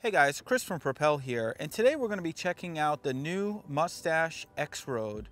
Hey guys, Chris from Propel here, and today we're going to be checking out the new Moustache Xroad.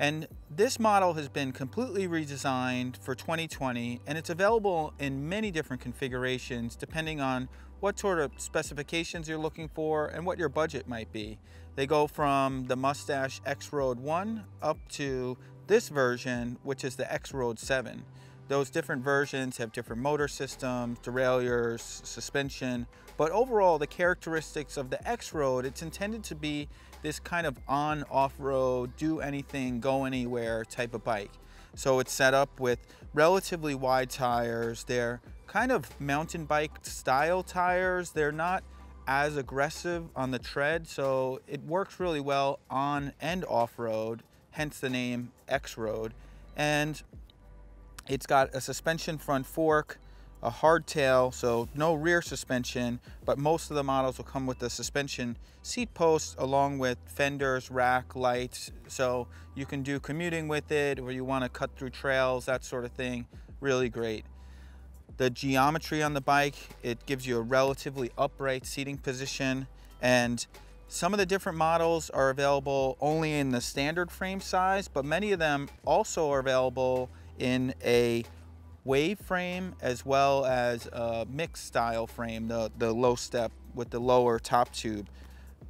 And this model has been completely redesigned for 2020, and it's available in many different configurations depending on what sort of specifications you're looking for and what your budget might be. They go from the Moustache Xroad 1 up to this version, which is the Xroad 7. Those different versions have different motor systems, derailleurs, suspension, but overall the characteristics of the Xroad, it's intended to be this kind of on, off-road, do anything, go anywhere type of bike. So it's set up with relatively wide tires. They're kind of mountain bike style tires. They're not as aggressive on the tread, so it works really well on and off-road, hence the name Xroad. And it's got a suspension front fork, a hardtail, so no rear suspension, but most of the models will come with the suspension seat post along with fenders, rack, lights, so you can do commuting with it or you want to cut through trails, that sort of thing. Really great. The geometry on the bike, it gives you a relatively upright seating position, and some of the different models are available only in the standard frame size, but many of them also are available in a wave frame as well as a mixed style frame, the low step with the lower top tube.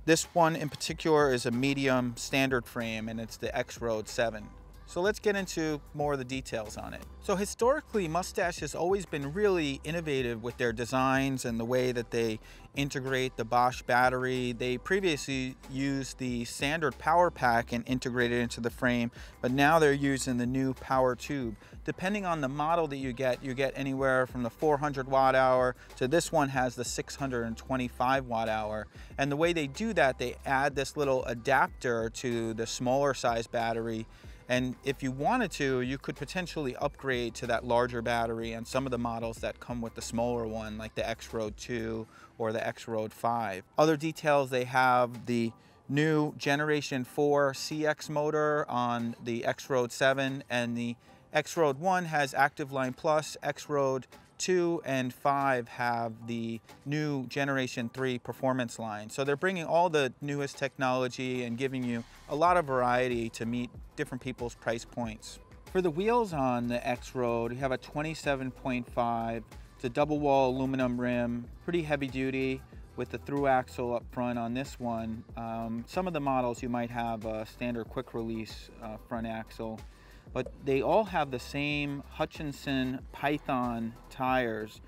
This one in particular is a medium standard frame, and it's the Xroad 7. So let's get into more of the details on it. So historically, Moustache has always been really innovative with their designs and the way that they integrate the Bosch battery. They previously used the standard power pack and integrated it into the frame, but now they're using the new power tube. Depending on the model that you get anywhere from the 400 Wh to this one has the 625 Wh. And the way they do that, they add this little adapter to the smaller size battery. And if you wanted to, you could potentially upgrade to that larger battery and some of the models that come with the smaller one, like the Xroad 2 or the Xroad 5. Other details, they have the new Generation 4 CX motor on the Xroad 7, and the Xroad 1 has Active Line Plus, Xroad 2 and 5 have the new Generation 3 performance line. So they're bringing all the newest technology and giving you a lot of variety to meet different people's price points. For the wheels on the Xroad, you have a 27.5. It's a double wall aluminum rim, pretty heavy duty with the through axle up front on this one. Some of the models you might have a standard quick release front axle, but they all have the same Hutchinson Python tires,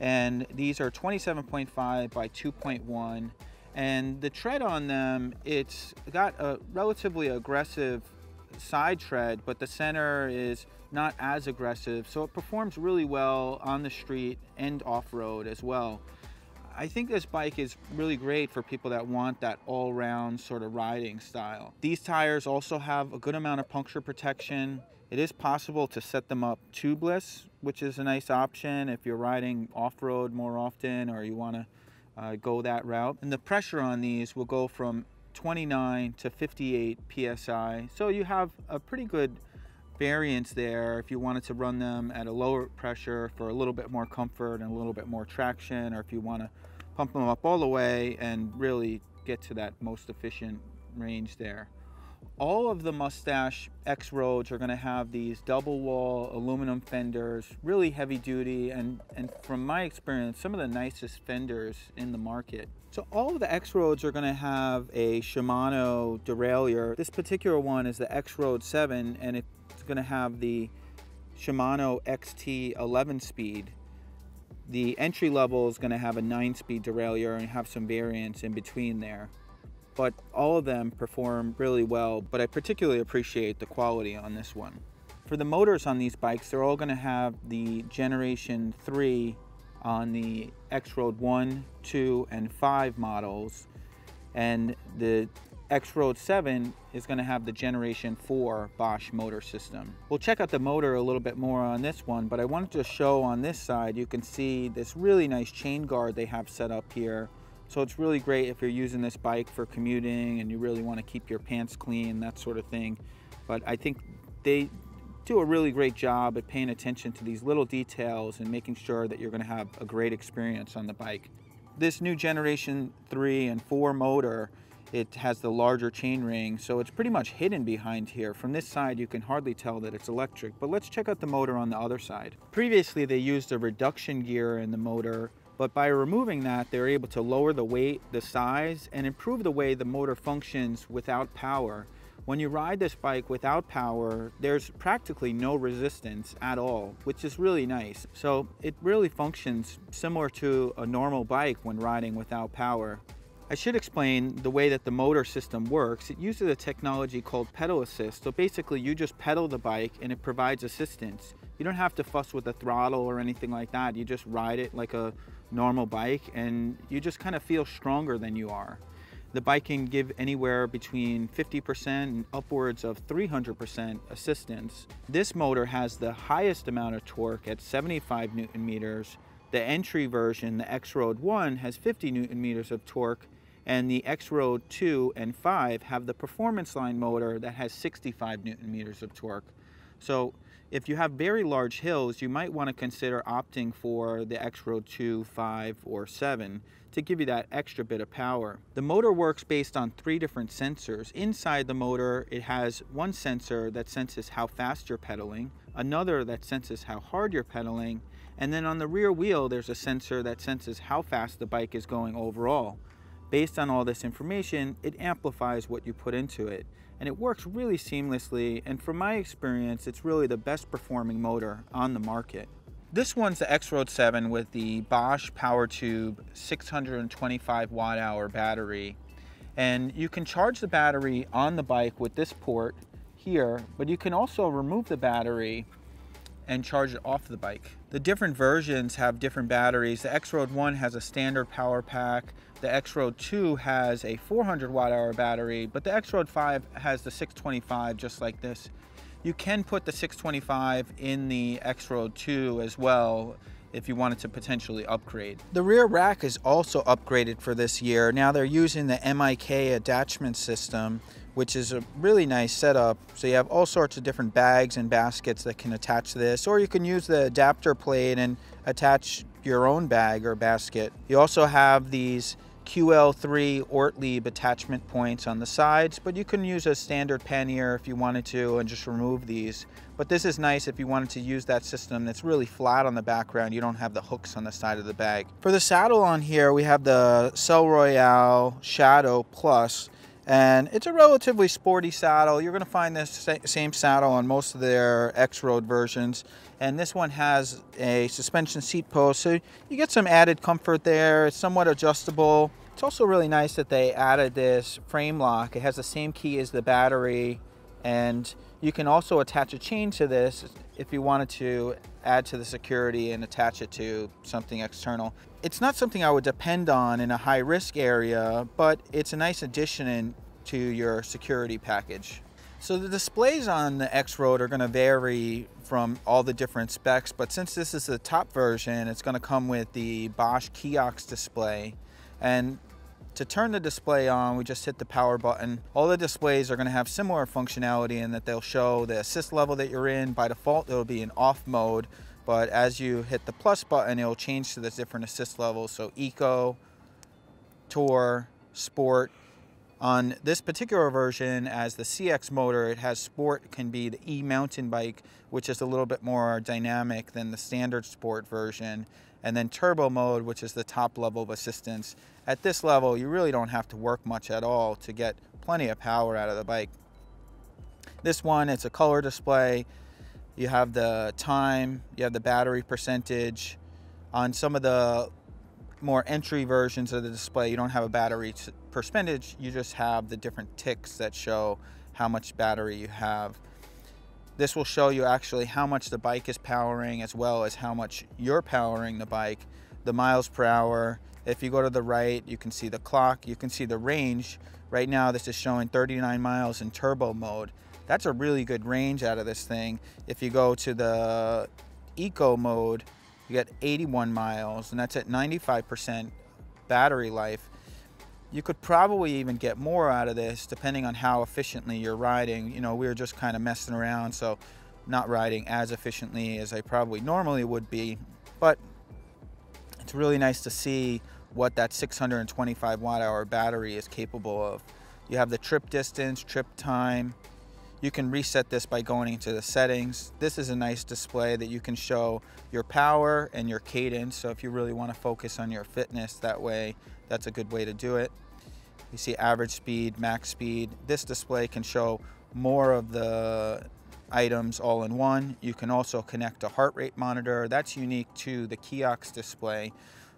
and these are 27.5 by 2.1, and the tread on them, it's got a relatively aggressive side tread, but the center is not as aggressive, so it performs really well on the street and off-road as well. I think this bike is really great for people that want that all-round sort of riding style. These tires also have a good amount of puncture protection. It is possible to set them up tubeless, which is a nice option if you're riding off-road more often or you want to go that route. And the pressure on these will go from 29 to 58 PSI, so you have a pretty good variance there if you wanted to run them at a lower pressure for a little bit more comfort and a little bit more traction, or if you want to pump them up all the way and really get to that most efficient range there. All of the Moustache Xroads are going to have these double wall aluminum fenders, really heavy duty, and from my experience, some of the nicest fenders in the market. So all of the Xroads are going to have a Shimano derailleur. This particular one is the Xroad 7, and it's going to have the Shimano XT 11-speed. The entry level is going to have a 9-speed derailleur and have some variants in between there. But all of them perform really well, but I particularly appreciate the quality on this one. For the motors on these bikes, they're all going to have the Generation 3 on the Xroad 1, 2, and 5 models, and the Xroad 7 is going to have the Generation 4 Bosch motor system. We'll check out the motor a little bit more on this one, but I wanted to show on this side, you can see this really nice chain guard they have set up here. So it's really great if you're using this bike for commuting and you really want to keep your pants clean, that sort of thing. But I think they do a really great job at paying attention to these little details and making sure that you're going to have a great experience on the bike. This new generation 3 and 4 motor, it has the larger chain ring, so it's pretty much hidden behind here. From this side, you can hardly tell that it's electric, but let's check out the motor on the other side. Previously, they used a reduction gear in the motor, but by removing that, they're able to lower the weight, the size, and improve the way the motor functions without power. When you ride this bike without power, there's practically no resistance at all, which is really nice. So it really functions similar to a normal bike when riding without power. I should explain the way that the motor system works. It uses a technology called pedal assist. So basically you just pedal the bike and it provides assistance. You don't have to fuss with the throttle or anything like that. You just ride it like a normal bike and you just kind of feel stronger than you are. The bike can give anywhere between 50% and upwards of 300% assistance. This motor has the highest amount of torque at 75 Newton meters. The entry version, the Xroad 1, has 50 Newton meters of torque, and the Xroad 2 and 5 have the performance line motor that has 65 Newton meters of torque. So if you have very large hills, you might want to consider opting for the Xroad 2, 5, or 7 to give you that extra bit of power. The motor works based on 3 different sensors. Inside the motor, it has one sensor that senses how fast you're pedaling, another that senses how hard you're pedaling, and then on the rear wheel, there's a sensor that senses how fast the bike is going overall. Based on all this information, it amplifies what you put into it. And it works really seamlessly, and from my experience, it's really the best performing motor on the market. This one's the Xroad 7 with the Bosch PowerTube 625 watt-hour battery. And you can charge the battery on the bike with this port here, but you can also remove the battery and charge it off the bike. The different versions have different batteries. The Xroad 1 has a standard power pack. The Xroad 2 has a 400 watt-hour battery, but the Xroad 5 has the 625 just like this. You can put the 625 in the Xroad 2 as well if you wanted to potentially upgrade. The rear rack is also upgraded for this year. Now they're using the MIK attachment system, which is a really nice setup. So you have all sorts of different bags and baskets that can attach to this, or you can use the adapter plate and attach your own bag or basket. You also have these QL3 Ortlieb attachment points on the sides, but you can use a standard pannier if you wanted to and just remove these. But this is nice if you wanted to use that system that's really flat on the background. You don't have the hooks on the side of the bag. For the saddle on here, we have the Selle Royal Shadow Plus, and it's a relatively sporty saddle. You're going to find this same saddle on most of their Xroad versions, and this one has a suspension seat post, so you get some added comfort there. It's somewhat adjustable. It's also really nice that they added this frame lock. It has the same key as the battery, and you can also attach a chain to this if you wanted to add to the security and attach it to something external. It's not something I would depend on in a high-risk area, but it's a nice addition to your security package. So the displays on the Xroad are going to vary from all the different specs, but since this is the top version, it's going to come with the Bosch Kiox display. And to turn the display on, we just hit the power button. All the displays are going to have similar functionality in that they'll show the assist level that you're in. By default, it'll be in off mode, but as you hit the plus button, it'll change to the different assist levels. So Eco, Tour, Sport. On this particular version, as the CX motor, it has Sport. It can be the E-mountain bike, which is a little bit more dynamic than the standard Sport version. And then Turbo mode, which is the top level of assistance. At this level, you really don't have to work much at all to get plenty of power out of the bike. This one, it's a color display. You have the time, you have the battery percentage. On some of the more entry versions of the display, you don't have a battery percentage, you just have the different ticks that show how much battery you have. This will show you actually how much the bike is powering as well as how much you're powering the bike, the miles per hour. If you go to the right, you can see the clock, you can see the range. Right now, this is showing 39 miles in turbo mode. That's a really good range out of this thing. If you go to the eco mode, you get 81 miles, and that's at 95% battery life. You could probably even get more out of this depending on how efficiently you're riding. You know, we were just kind of messing around, so not riding as efficiently as I probably normally would be, but it's really nice to see what that 625 watt-hour battery is capable of. You have the trip distance, trip time. You can reset this by going into the settings. This is a nice display that you can show your power and your cadence. So if you really want to focus on your fitness that way, that's a good way to do it. You see average speed, max speed. This display can show more of the items all in one. You can also connect a heart rate monitor. That's unique to the Kiox display,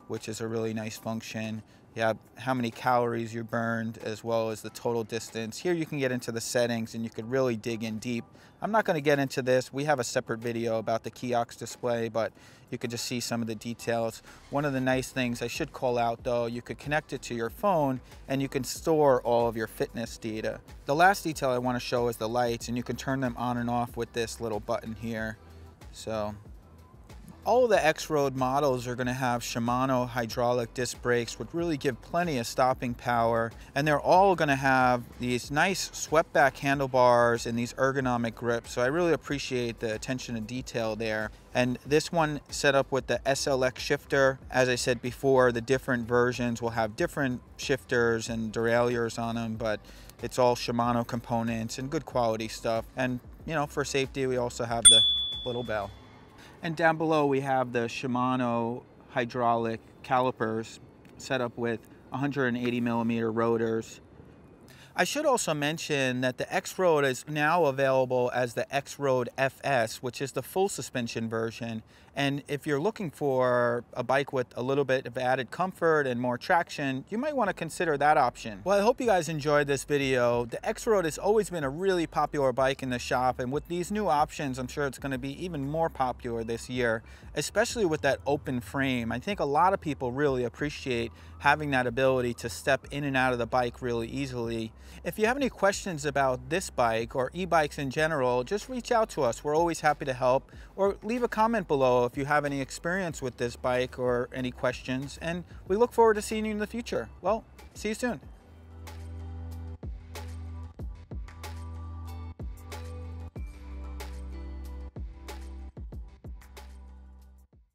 which is a really nice function. You have how many calories you burned as well as the total distance. Here you can get into the settings and you could really dig in deep. I'm not going to get into this. We have a separate video about the Kiox display, but you could just see some of the details. One of the nice things I should call out though, you could connect it to your phone and you can store all of your fitness data. The last detail I want to show is the lights, and you can turn them on and off with this little button here. So all the Xroad models are going to have Shimano hydraulic disc brakes, which really give plenty of stopping power, and they're all going to have these nice swept back handlebars and these ergonomic grips. So I really appreciate the attention to detail there. And this one set up with the SLX shifter. As I said before, the different versions will have different shifters and derailleurs on them, but it's all Shimano components and good quality stuff. And you know, for safety, we also have the little bell. And down below we have the Shimano hydraulic calipers set up with 180 millimeter rotors. I should also mention that the Xroad is now available as the Xroad FS, which is the full suspension version. And if you're looking for a bike with a little bit of added comfort and more traction, you might want to consider that option. Well, I hope you guys enjoyed this video. The Xroad has always been a really popular bike in the shop, and with these new options, I'm sure it's going to be even more popular this year, especially with that open frame. I think a lot of people really appreciate having that ability to step in and out of the bike really easily. If you have any questions about this bike or e-bikes in general, just reach out to us. We're always happy to help, or leave a comment below if you have any experience with this bike or any questions, and we look forward to seeing you in the future. Well, see you soon.